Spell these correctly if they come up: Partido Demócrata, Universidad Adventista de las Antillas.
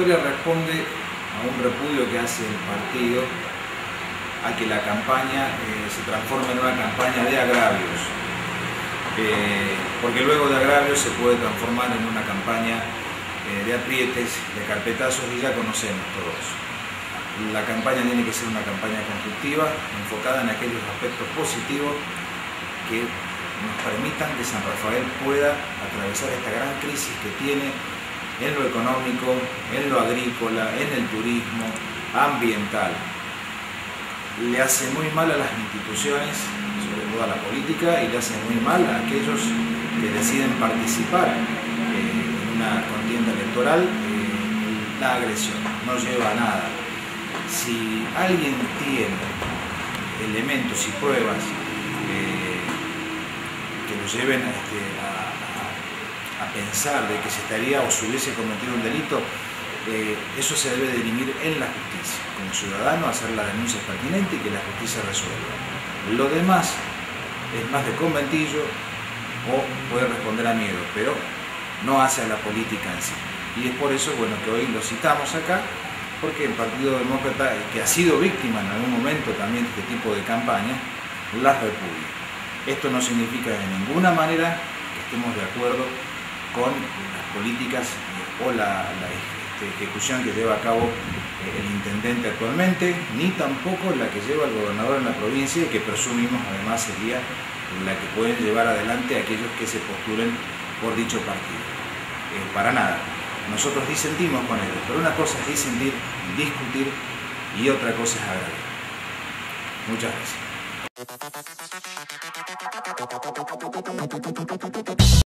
convocatoria responde a un repudio que hace el partido a que la campaña se transforme en una campaña de agravios, porque luego de agravios se puede transformar en una campaña de aprietes, de carpetazos, y ya conocemos todos. La campaña tiene que ser una campaña constructiva, enfocada en aquellos aspectos positivos que nos permitan que San Rafael pueda atravesar esta gran crisis que tiene en lo económico, en lo agrícola, en el turismo, ambiental. Le hace muy mal a las instituciones, sobre todo a la política, y le hace muy mal a aquellos que deciden participar en una contienda electoral. La agresión no lleva a nada. Si alguien tiene elementos y pruebas que lo lleven a pensar de que se estaría o se hubiese cometido un delito, eso se debe dirimir en la justicia. Como ciudadano, hacer la denuncia pertinente y que la justicia resuelva. Lo demás es más de conventillo o puede responder a miedo, pero no hace a la política en sí. Y es por eso, bueno, que hoy lo citamos acá, porque el Partido Demócrata, que ha sido víctima en algún momento también de este tipo de campañas, las repudia. Esto no significa de ninguna manera que estemos de acuerdo con las políticas o la ejecución que lleva a cabo el intendente actualmente, ni tampoco la que lleva el gobernador en la provincia y que presumimos además sería la que pueden llevar adelante aquellos que se postulen por dicho partido. Para nada. Nosotros disentimos con ellos, pero una cosa es disentir, discutir, y otra cosa es agraviar. Muchas gracias.